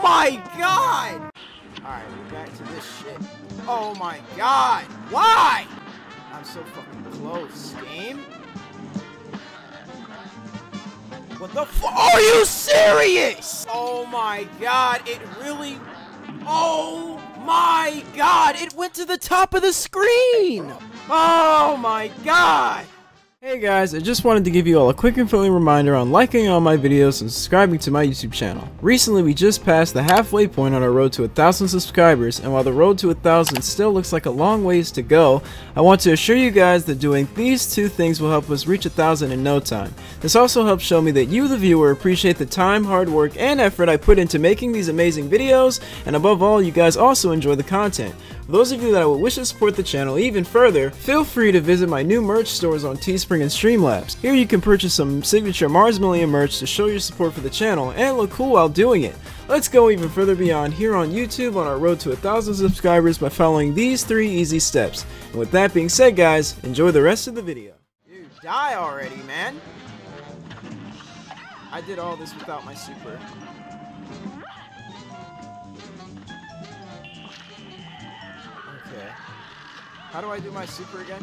Oh my god! Alright, we're back to this shit. Oh my god! Why? I'm so fucking close, game. What the fuck? Are you serious? Oh my god, it really... Oh my god, it went to the top of the screen! Oh my god! Hey guys, I just wanted to give you all a quick and friendly reminder on liking all my videos and subscribing to my YouTube channel. Recently we just passed the halfway point on our road to 1,000 subscribers, and while the road to 1,000 still looks like a long ways to go, I want to assure you guys that doing these two things will help us reach 1,000 in no time. This also helps show me that you, the viewer, appreciate the time, hard work, and effort I put into making these amazing videos, and above all, you guys also enjoy the content. For those of you that would wish to support the channel even further, feel free to visit my new merch stores on Teespring and Streamlabs. Here you can purchase some signature Mars Million merch to show your support for the channel and look cool while doing it. Let's go even further beyond here on YouTube on our road to 1,000 subscribers by following these three easy steps. And with that being said, guys, enjoy the rest of the video. Dude, die already, man. I did all this without my super. How do I do my super again?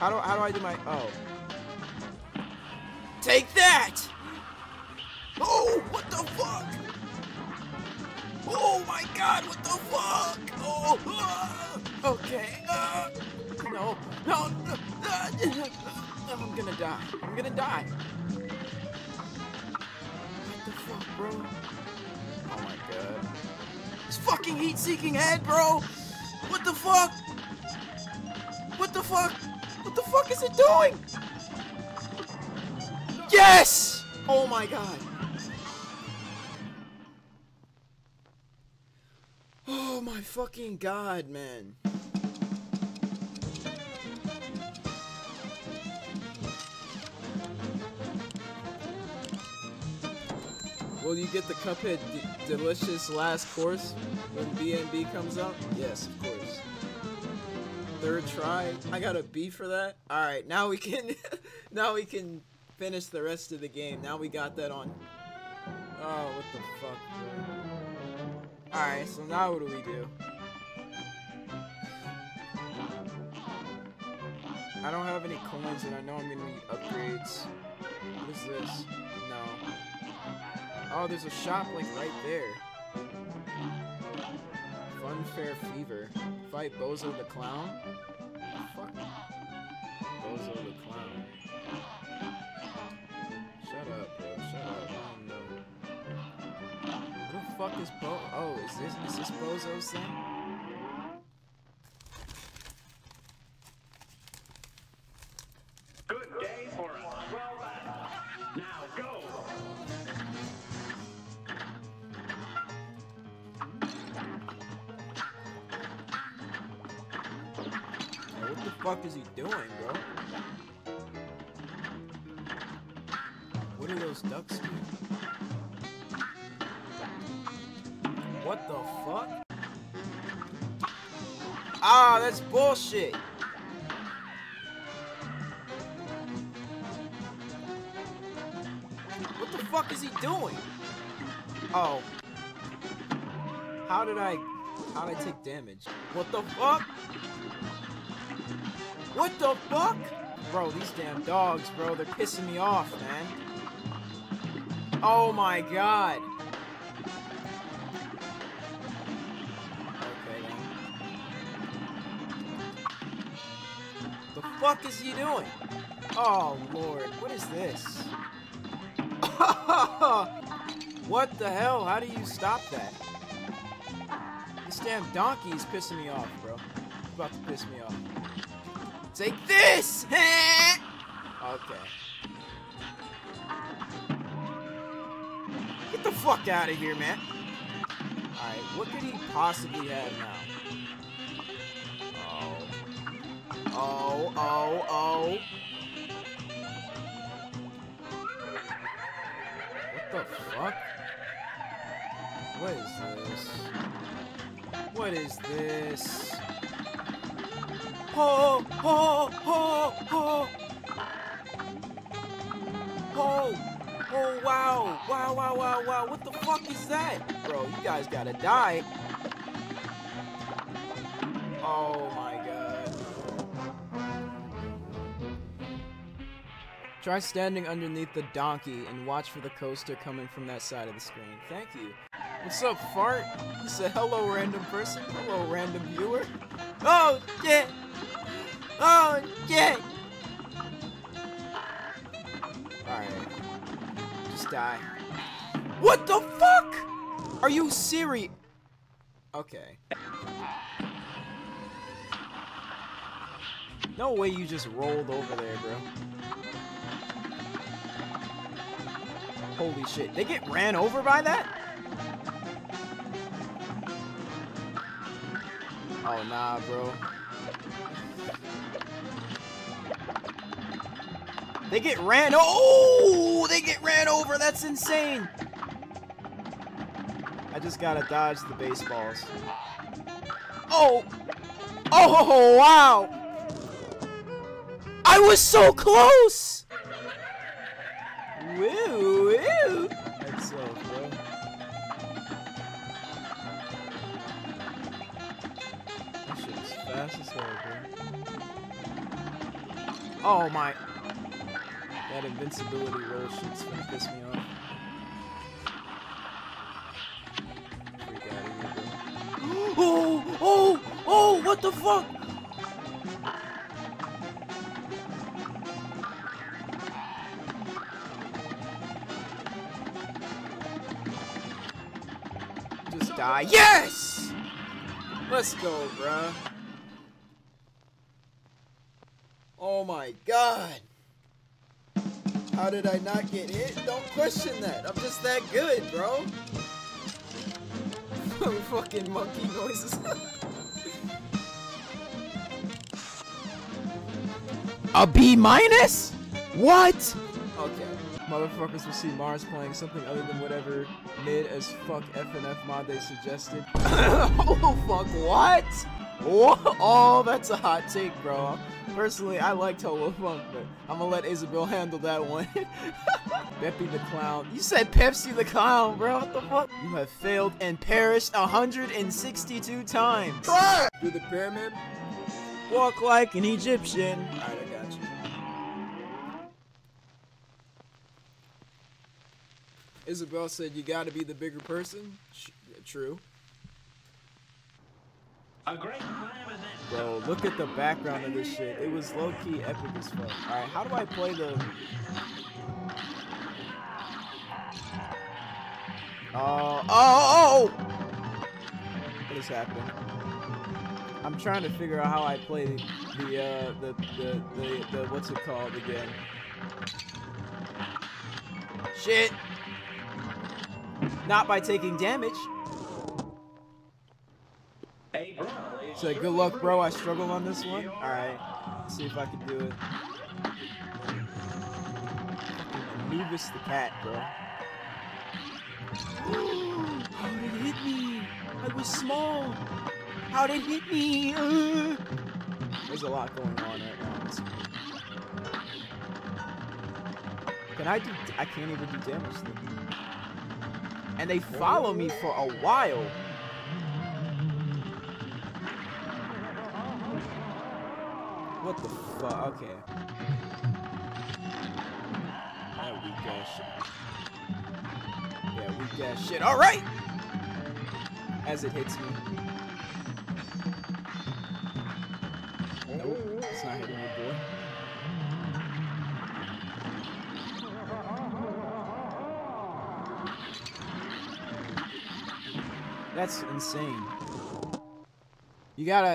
How do I do my... Oh. Take that! Oh, what the fuck? Oh my god, what the fuck? Oh, okay. No, I'm gonna die. I'm gonna die. What the fuck, bro? Oh my god. This fucking heat-seeking head, bro! What the fuck? What the fuck? What the fuck is it doing? Yes! Oh my god. Oh my fucking god, man. Will you get the Cuphead Delicious Last Course when BNB comes out? Yes, of course. Third try. I got a B for that. All right, now we can, now we can finish the rest of the game. Now we got that on. Oh, what the fuck? All right, so now what do we do? I don't have any coins, and I know I'm gonna need upgrades. What is this? No. Oh, there's a shop like right there. Unfair fever. Fight Bozo the clown. Fuck. Bozo the clown. Shut up, bro. Shut up. I don't know. Who the fuck is Bo? Oh, is this Bozo's thing? Good day for us. Well done. Now go. What the fuck is he doing, bro? What do those ducks do? What the fuck? Ah, that's bullshit! What the fuck is he doing? Oh. How did I take damage? What the fuck? What the fuck? Bro, these damn dogs, bro. They're pissing me off, man. Oh my god. Okay, then. The fuck is he doing? Oh, Lord. What is this? What the hell? How do you stop that? This damn donkey is pissing me off, bro. He's about to piss me off. Take this! Okay. Get the fuck out of here, man. Alright, what could he possibly have now? Oh. Oh, oh, oh. What the fuck? What is this? What is this? Oh, oh, oh, oh. Oh. Oh, wow. Wow, wow, wow, wow. What the fuck is that? Bro, you guys gotta die. Oh, my God. Try standing underneath the donkey and watch for the coaster coming from that side of the screen. Thank you. What's up, fart? He said, hello, random person. Hello, random viewer. Oh, shit. Oh, shit. Alright. Just die. What the fuck? Are you serious? Okay. No way you just rolled over there, bro. Holy shit. They get ran over by that? Oh, nah, bro. They get ran. Oh, they get ran over. That's insane. I just gotta dodge the baseballs. Oh, oh, wow. I was so close. Woo, woo. That's so cool. That shit is fast as hell, bro. Oh my. That invincibility roll shit's gonna piss me off. Freak out of here, bro. Oh! Oh! Oh! What the fuck? Just die. Yes! Let's go, bruh. Oh my God. How did I not get hit? Don't question that. I'm just that good, bro. Fucking monkey noises. A B minus? What? Okay. Motherfuckers will see Mars playing something other than whatever mid as fuck FNF mod they suggested. Oh fuck, what? Whoa. Oh, that's a hot take, bro. Personally, I liked Hello Funk, but I'm gonna let Isabel handle that one. Pepsi the Clown. You said Pepsi the Clown, bro. What the fuck? You have failed and perished 162 times. Try! Do the pyramid. Walk like an Egyptian. Alright, I got you. Isabel said you gotta be the bigger person. True. A great climb is it. Bro, look at the background of this shit. It was low-key epic as fuck. Alright, how do I play the... Oh, oh, oh! What is happening? I'm trying to figure out how I play the what's it called again? Shit! Not by taking damage. So good luck, bro. I struggle on this one. Alright. Let's see if I can do it. Anubis the cat, bro. How did it hit me? I was small. How did it hit me? There's a lot going on right now. Can I do... I can't even do damage to them. And they follow me for a while. What the fuck? Okay. That weak ass shit. Yeah, weak ass shit. Alright! As it hits me. Nope, it's not hitting me, boy. That's insane. You gotta.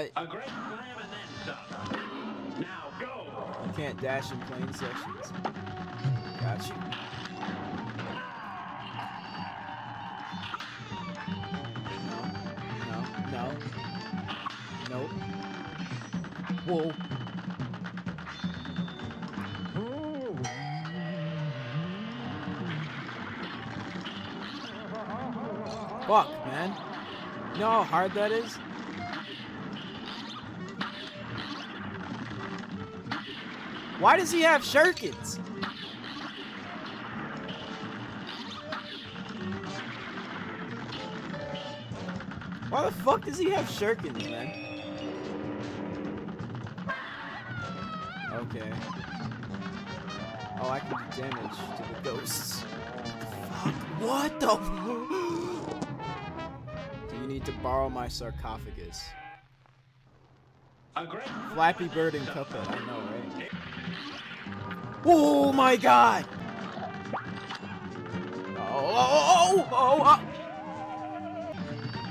Can't dash in plain sections. Got you. No, no, no. Nope. Whoa. Ooh. Fuck, man. You know how hard that is? Why does he have shurikens? Why the fuck does he have shurikens, man? Okay. Oh, I can do damage to the ghosts. Fuck. What the fuck? Do you need to borrow my sarcophagus? Flappy Bird and Cuphead, I know, right? Oh my god! Oh!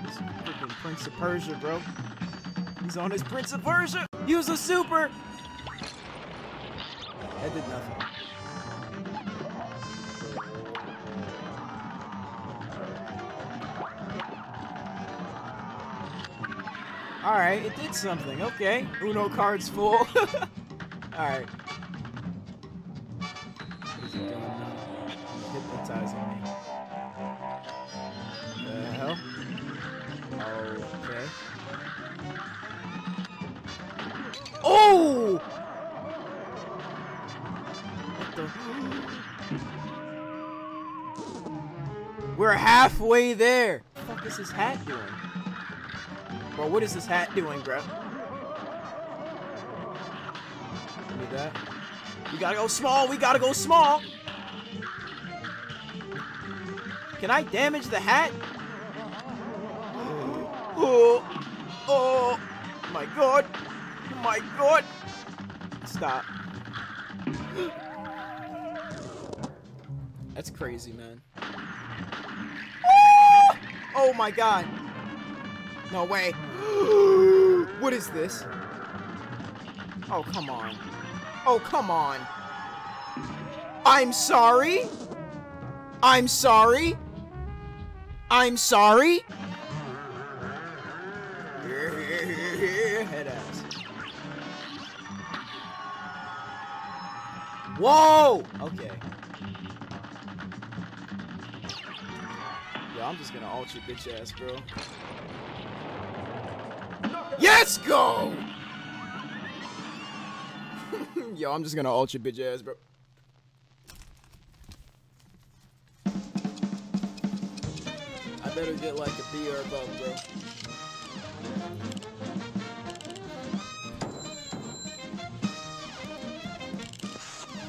This freaking Prince of Persia, bro. He's on his Prince of Persia! Use a super! That did nothing. Alright, it did something, okay. Uno card's full. Alright. What is he doing now? He's hypnotizing me. What the hell? Okay. Oh! What the hell? We're halfway there! What the fuck is his hat doing? Bro, what is this hat doing, bro? Need that. We gotta go small. We gotta go small. Can I damage the hat? Oh, oh, my god, my god! Stop. That's crazy, man. Oh my god. No way. What is this? Oh, come on. Oh, come on. I'm sorry. I'm sorry. I'm sorry. Head ass. Whoa. Okay. Yo, I'm just gonna ult your bitch ass, bro. Yes, go! Yo, I'm just gonna ult your bitch ass, bro. I better get like a B or above,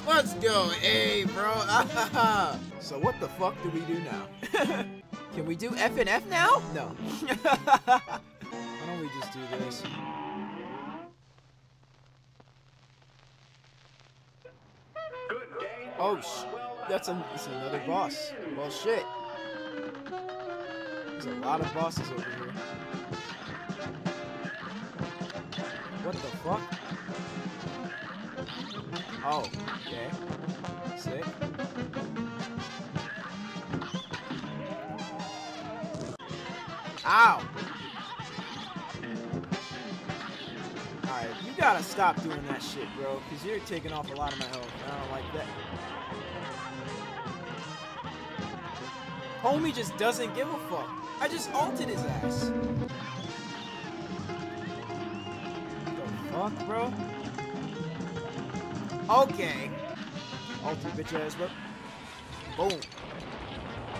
bro. Let's go, A, bro. So what the fuck do we do now? Can we do FNF now? No. We just do this. Oh, that's another boss. Well, shit. There's a lot of bosses over here. What the fuck? Oh, okay. Sick. Ow! You gotta stop doing that shit, bro, because you're taking off a lot of my health. I don't like that. Homie just doesn't give a fuck. I just ulted his ass. What the fuck, bro? Okay. Ulted bitch ass, bro. Boom.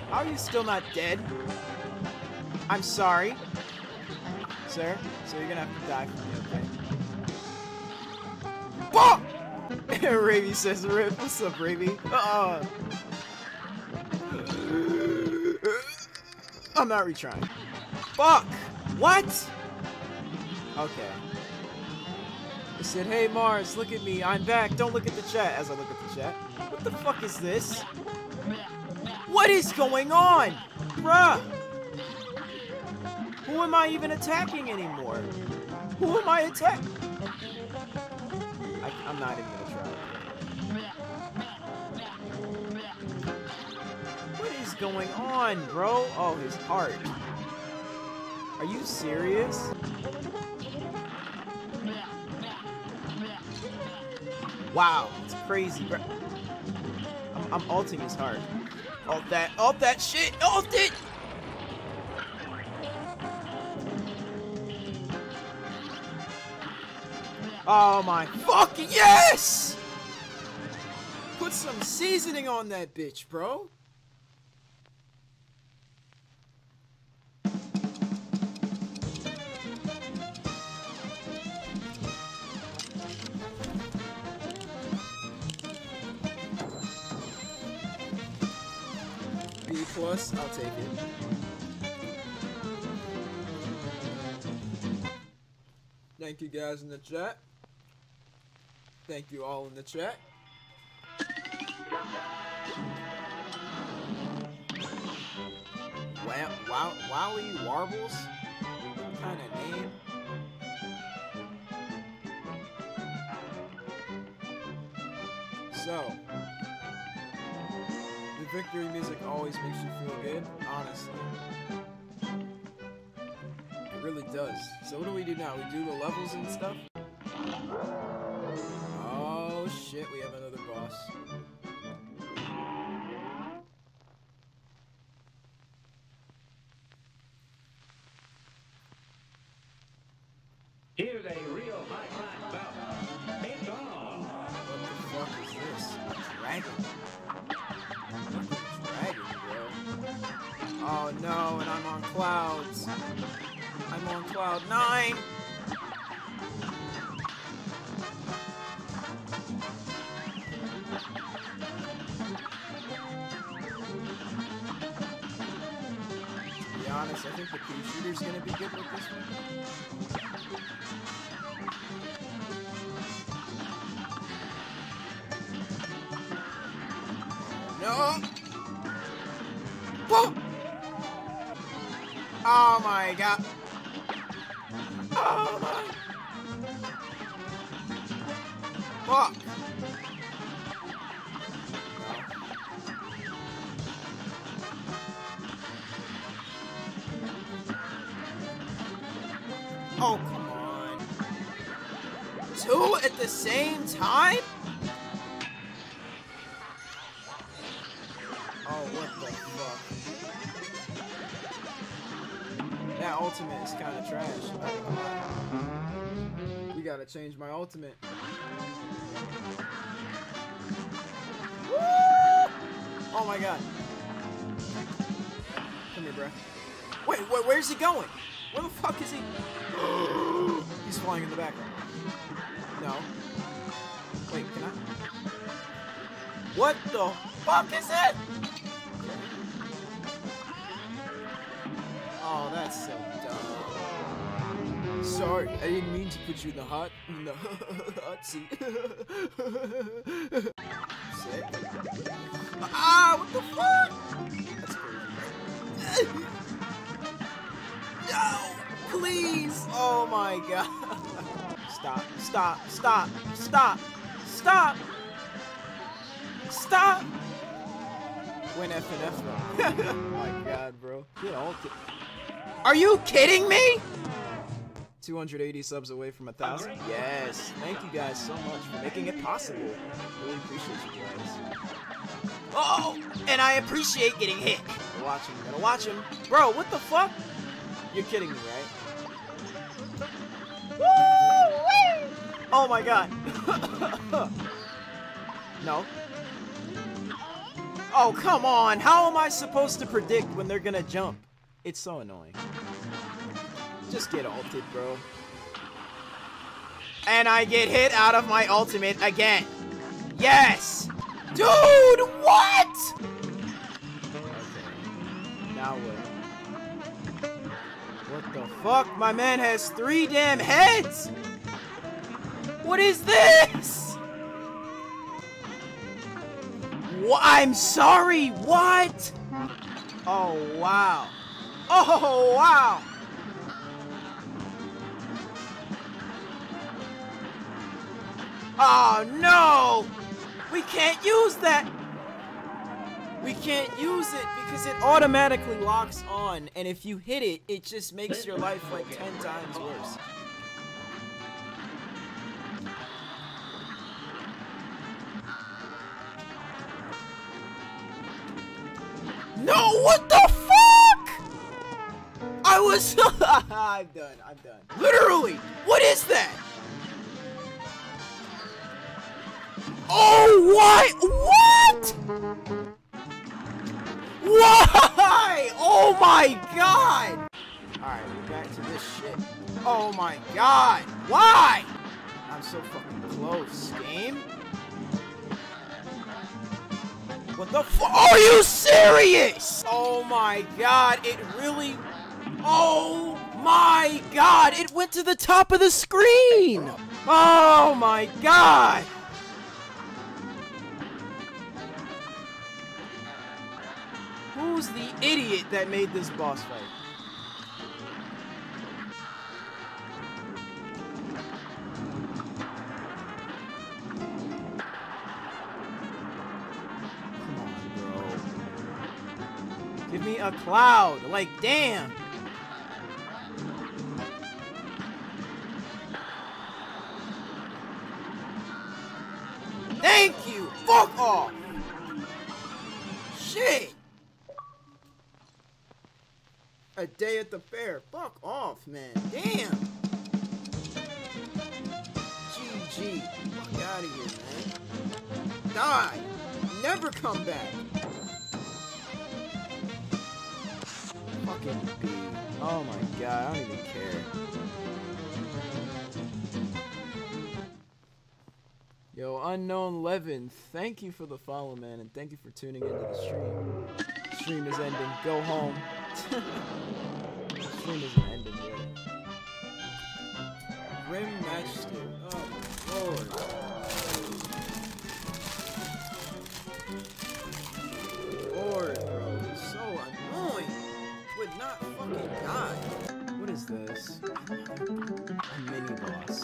How are you still not dead? I'm sorry. Sir, so you're gonna have to die for me, okay? Ravy says rip. What's up, Ravy? I'm not retrying. Fuck! What? Okay. I said, hey Mars, look at me, I'm back, don't look at the chat. As I look at the chat. What the fuck is this? What is going on? Bruh! Who am I even attacking anymore? Who am I attacking? I'm not even gonna try. What is going on, bro? Oh, his heart. Are you serious? Wow, it's crazy, bro. I'm ulting his heart. Ult that shit, ult it! Oh my fuck yes! Put some seasoning on that bitch, bro. B plus, I'll take it. Thank you guys in the chat. Thank you all in the chat. Wally Warbles? What kind of name? So, the victory music always makes you feel good, honestly. It really does. So what do we do now? We do the levels and stuff? Oh shit, we have another boss. Here's a real high-class battle. It's on. What the fuck is this? A dragon? Dragon, bro. Oh no, and I'm on clouds. I'm on cloud 9. To be honest, I think the key shooter's gonna be good with this one. No! Whoa! Oh my god! Oh my! Fuck! Oh come on! 2 at the same time? Ultimate is kind of trash. We gotta change my ultimate. Woo! Oh my god. Come here, bro. Wait, where's he going? Where the fuck is he? He's flying in the background. No. Wait, can I? What the fuck is it? Oh, that's so dumb. Sorry, I didn't mean to put you in the hot seat. Sick. Ah, what the fuck? That's crazy. No, please. Oh my god. Stop, stop, stop, stop, stop, stop. Win FNF though. Oh my god, bro. Get ulted. Are you kidding me? 280 subs away from 1,000. Yes. Thank you guys so much for making it possible. Really appreciate you guys. Oh, and I appreciate getting hit. Gotta watch him. Gotta watch him. Bro, what the fuck? You're kidding me, right? Woo! Oh my god. No. Oh, come on. How am I supposed to predict when they're gonna jump? It's so annoying. Just get ulted, bro. And I get hit out of my ultimate again. Yes! Dude, what? Okay. Now what? What the fuck? My man has 3 damn heads! What is this? I'm sorry, what? Oh, wow. Oh, wow! Oh, no! We can't use that! We can't use it because it automatically locks on, and if you hit it, it just makes your life like 10 times worse. No, what the fuck? I was I'm done. Literally, what is that? Oh, why? What? Why? Oh my god. All right, we're back to this shit. Oh my god. Why? I'm so fucking close, game. What the f- Are you serious? my god, it really... Oh my god, it went to the top of the screen! Oh my god! Who's the idiot that made this boss fight? Give me a cloud, like, damn! Thank you! Fuck off! Shit! A day at the fair. Fuck off, man. Damn! GG. Fuck out of here, man. Die! Never come back! Fucking B. Oh my god, I don't even care. Yo, Unknown Levin, thank you for the follow, man, and thank you for tuning into the stream. The stream is ending. Go home. The stream isn't ending yet. Grim Matchstick. Oh, Lord. Not fucking die. What is this? A mini boss.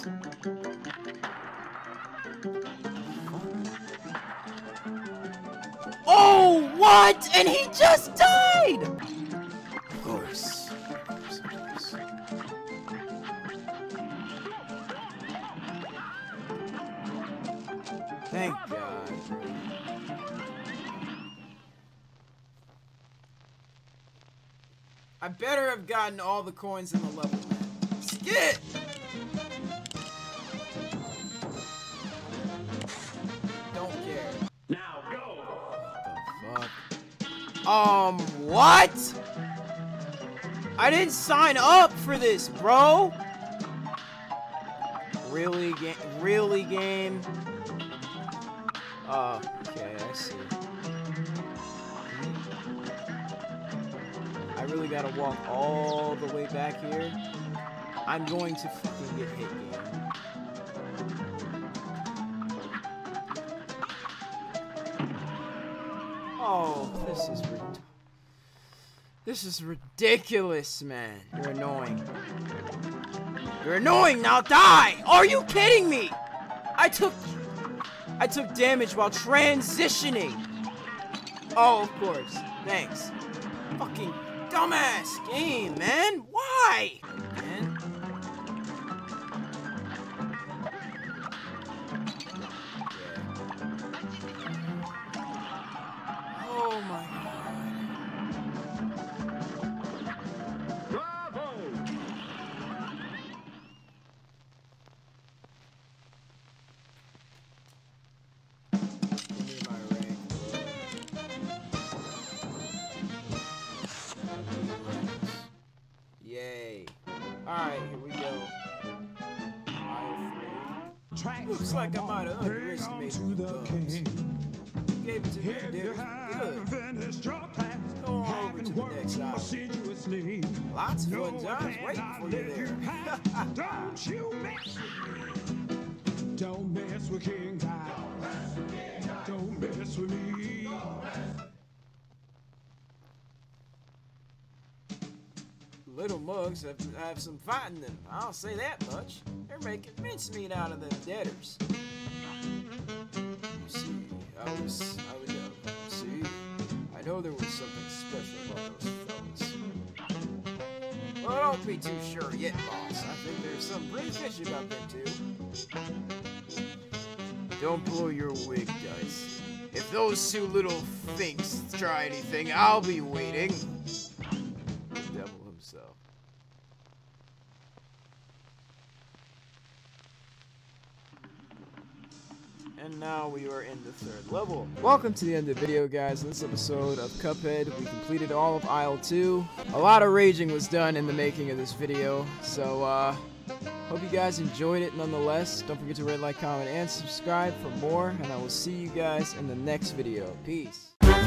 Oh, what? And he just died! Of course. Thank God. I better have gotten all the coins in the level, man. Skit! Don't care. Now go! What the fuck? What? I didn't sign up for this, bro! Really, game? Okay, I see. Really gotta walk all the way back here. I'm going to fucking get hit again. Oh, this is ridiculous, man. You're annoying. You're annoying. Now die. Are you kidding me? I took damage while transitioning. Oh, of course. Thanks. Fucking dumbass game, man! Why? Man. Oh my god. Bravo! Give me my ring. Yay. Alright, here we go. Looks like I'm out of underestimating the dogs. Gave it to me, dude. Good. Go on over to the next island. Lots of fun jobs waiting for you there. Don't mess with King Tide. Don't mess with me. Little mugs have some fight in them. I'll say that much. They're making mincemeat out of them debtors. You see, I know there was something special about those fellas. Well, don't be too sure yet, boss. I think there's something pretty fishy about them, too. Don't blow your wig, Dice. If those two little finks try anything, I'll be waiting. And now we are in the third level. Welcome to the end of the video, guys. In this episode of Cuphead, we completed all of Isle 2. A lot of raging was done in the making of this video, so hope you guys enjoyed it nonetheless. Don't forget to rate, like, comment, and subscribe for more, and I will see you guys in the next video. Peace.